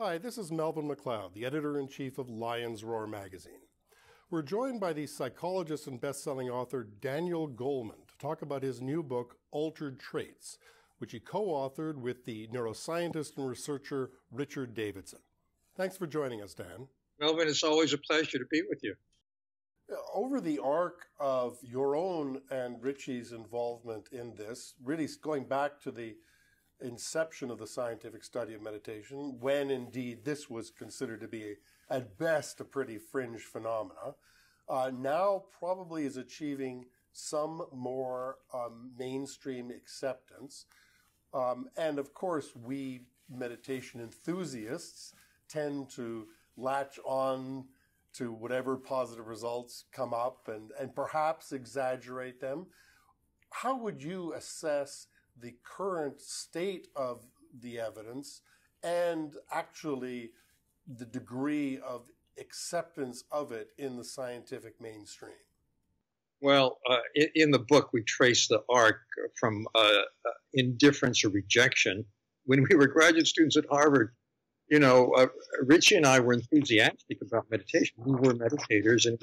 Hi, this is Melvin McLeod, the editor-in-chief of Lion's Roar magazine. We're joined by the psychologist and best-selling author Daniel Goleman to talk about his new book, Altered Traits, which he co-authored with the neuroscientist and researcher Richard Davidson. Thanks for joining us, Dan. Melvin, it's always a pleasure to be with you. Over the arc of your own and Richie's involvement in this, really going back to the inception of the scientific study of meditation, when indeed this was considered to be at best a pretty fringe phenomena, now probably is achieving some more mainstream acceptance. And of course, we meditation enthusiasts tend to latch on to whatever positive results come up and perhaps exaggerate them. How would you assess the current state of the evidence and actually the degree of acceptance of it in the scientific mainstream? Well, in the book, we trace the arc from indifference or rejection. When we were graduate students at Harvard, you know, Richie and I were enthusiastic about meditation. We were meditators, and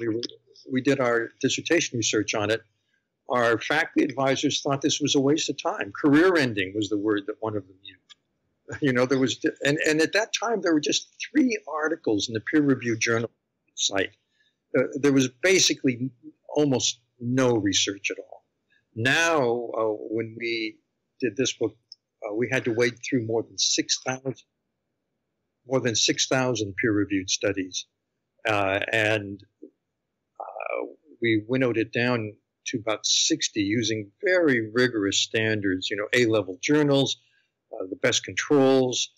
we did our dissertation research on it. Our faculty advisors thought this was a waste of time. Career-ending was the word that one of them used. You know, there was, and at that time, there were just 3 articles in the peer-reviewed journal site. There was basically almost no research at all. Now, when we did this book, we had to wade through more than 6,000 peer-reviewed studies, and we winnowed it down to about 60 using very rigorous standards, you know, A-level journals, the best controls,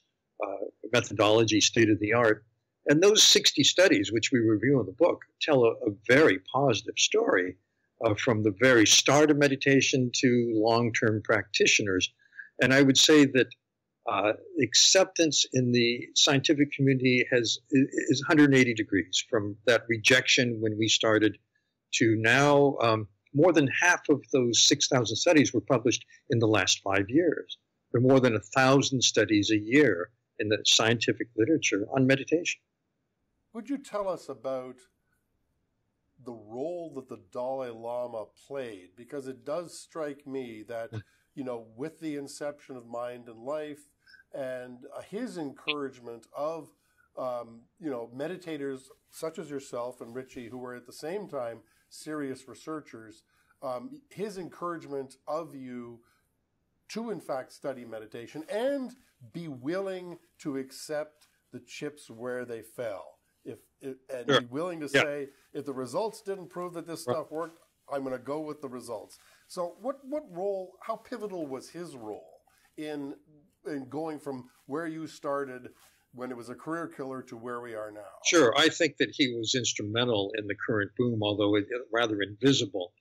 methodology, state-of-the-art. And those 60 studies, which we review in the book, tell a very positive story from the very start of meditation to long-term practitioners. And I would say that acceptance in the scientific community is 180 degrees from that rejection when we started to now. More than half of those 6,000 studies were published in the last 5 years. There are more than 1,000 studies a year in the scientific literature on meditation. Would you tell us about the role that the Dalai Lama played? Because it does strike me that, you know, with the inception of Mind and Life and his encouragement of, you know, meditators such as yourself and Richie, who were at the same time serious researchers, his encouragement of you to, in fact, study meditation and be willing to accept the chips where they fell. Be willing to say, if the results didn't prove that this stuff worked, I'm going to go with the results. So what role, how pivotal was his role in going from where you started when it was a career killer to where we are now? Sure. I think that he was instrumental in the current boom, although rather invisible.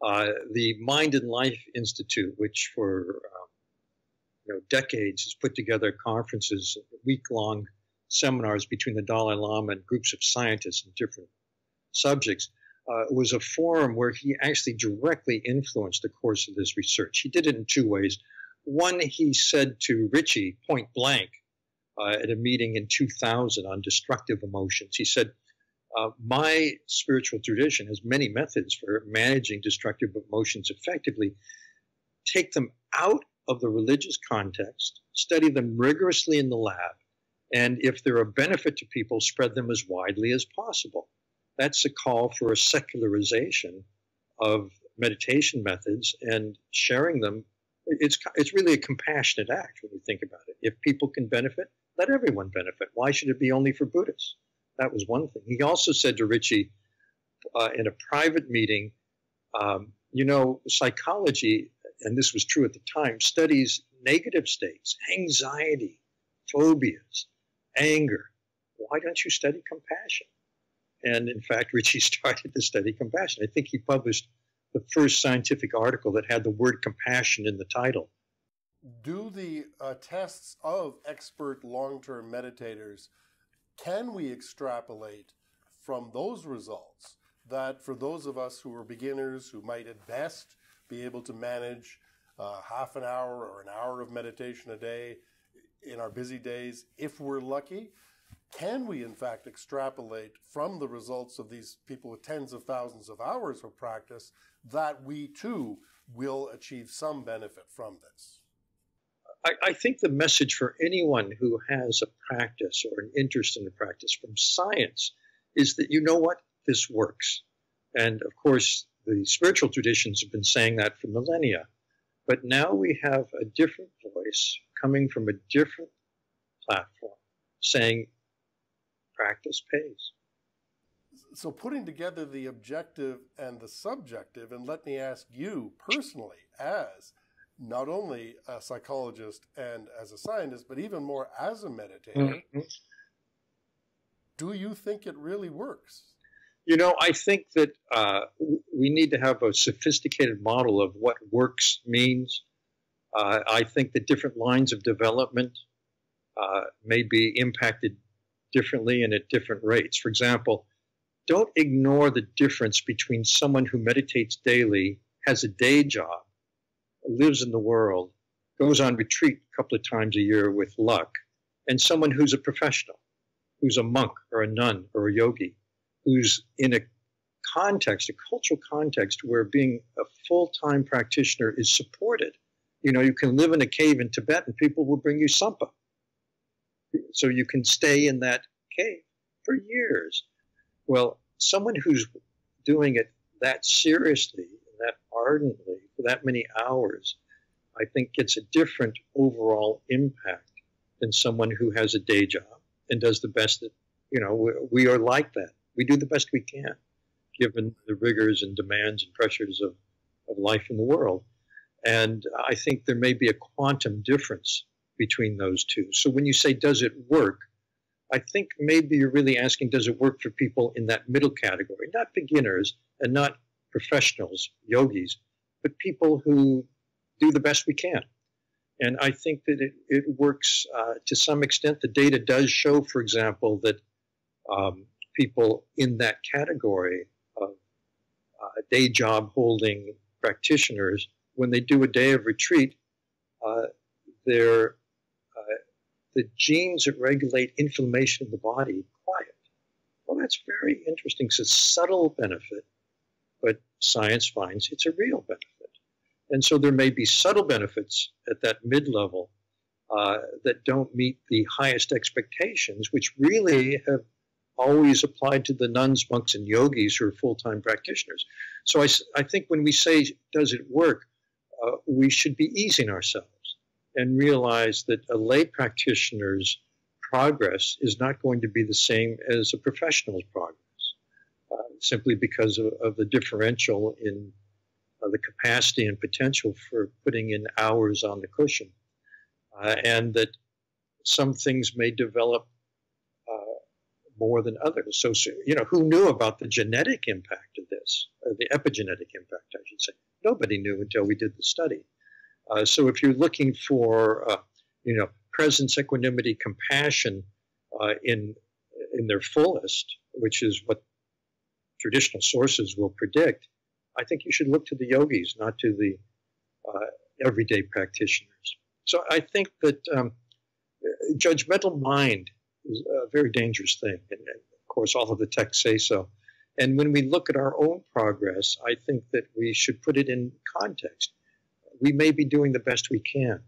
The Mind and Life Institute, which for decades has put together conferences, week-long seminars between the Dalai Lama and groups of scientists in different subjects, was a forum where he actually directly influenced the course of this research. He did it in 2 ways. One, he said to Richie point blank, at a meeting in 2000 on destructive emotions. He said, my spiritual tradition has many methods for managing destructive emotions effectively. Take them out of the religious context, study them rigorously in the lab, and if they're a benefit to people, spread them as widely as possible. That's a call for a secularization of meditation methods and sharing them. It's really a compassionate act when you think about it. If people can benefit, let everyone benefit. Why should it be only for Buddhists? That was one thing. He also said to Richie in a private meeting, you know, psychology, and this was true at the time, studies negative states, anxiety, phobias, anger. Why don't you study compassion? And in fact, Richie started to study compassion. I think he published the first scientific article that had the word compassion in the title. Do the tests of expert long-term meditators, can we extrapolate from those results that for those of us who are beginners, who might at best be able to manage half an hour or an hour of meditation a day, in our busy days, if we're lucky, can we in fact extrapolate from the results of these people with tens of thousands of hours of practice that we too will achieve some benefit from this? I think the message for anyone who has a practice or an interest in a practice from science is that, you know what, this works. And of course, the spiritual traditions have been saying that for millennia. But now we have a different voice coming from a different platform saying practice pays. So putting together the objective and the subjective, and let me ask you personally, as not only a psychologist and as a scientist, but even more as a meditator, mm-hmm. do you think it really works? You know, I think that we need to have a sophisticated model of what works means. I think that different lines of development may be impacted differently and at different rates. For example, don't ignore the difference between someone who meditates daily, has a day job, lives in the world, goes on retreat a couple of times a year with luck, and someone who's a professional, who's a monk or a nun or a yogi, who's in a context, a cultural context, where being a full-time practitioner is supported. You know, you can live in a cave in Tibet and people will bring you Sampa. So you can stay in that cave for years. Well, someone who's doing it that seriously, and that ardently, for that many hours, I think gets a different overall impact than someone who has a day job and does the best that, you know, we are like that. We do the best we can, given the rigors and demands and pressures of life in the world. And I think there may be a quantum difference between those two. So when you say, does it work, I think maybe you're really asking, does it work for people in that middle category? Not beginners and not professionals, yogis, but people who do the best we can. And I think that it works to some extent. The data does show, for example, that people in that category of day job holding practitioners, when they do a day of retreat, the genes that regulate inflammation in the body quiet. Well, that's very interesting. It's a subtle benefit, but science finds it's a real benefit. And so there may be subtle benefits at that mid-level that don't meet the highest expectations, which really have always applied to the nuns, monks, and yogis who are full-time practitioners. So I think when we say, does it work, we should be easing ourselves and realize that a lay practitioner's progress is not going to be the same as a professional's progress, simply because of the differential in the capacity and potential for putting in hours on the cushion, and that some things may develop more than others. So, you know, who knew about the genetic impact of this, or the epigenetic impact, I should say? Nobody knew until we did the study. So if you're looking for, you know, presence, equanimity, compassion in their fullest, which is what traditional sources will predict, I think you should look to the yogis, not to the everyday practitioners. So I think that judgmental mind is a very dangerous thing. And of course, all of the texts say so. And when we look at our own progress, I think that we should put it in context. We may be doing the best we can.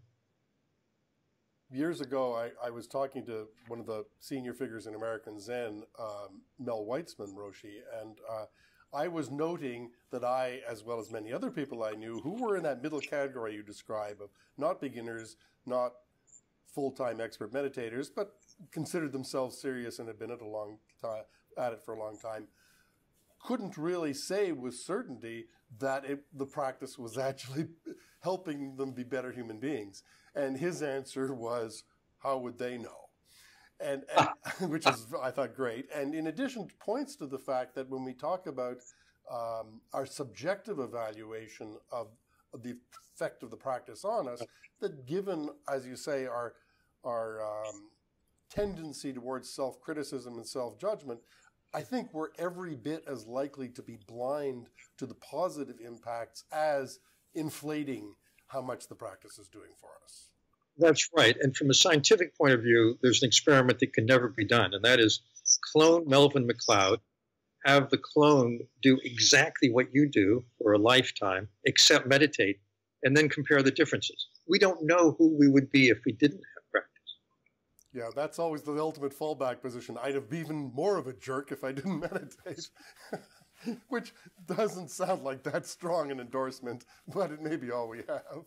Years ago, I was talking to one of the senior figures in American Zen, Mel Weitzman Roshi, and I was noting that I, as well as many other people I knew, who were in that middle category you describe of not beginners, not full-time expert meditators, but considered themselves serious and had been at it for a long time, couldn't really say with certainty that the practice was actually helping them be better human beings. And his answer was, how would they know? And which is, I thought, great. And in addition, points to the fact that when we talk about our subjective evaluation of the effect of the practice on us, that given, as you say, our tendency towards self-criticism and self-judgment, I think we're every bit as likely to be blind to the positive impacts as inflating how much the practice is doing for us. That's right. And from a scientific point of view, there's an experiment that can never be done, and that is clone Melvin McLeod, have the clone do exactly what you do for a lifetime, except meditate, and then compare the differences. We don't know who we would be if we didn't have practice. Yeah, that's always the ultimate fallback position. I'd have been even more of a jerk if I didn't meditate. Which doesn't sound like that strong an endorsement, but it may be all we have.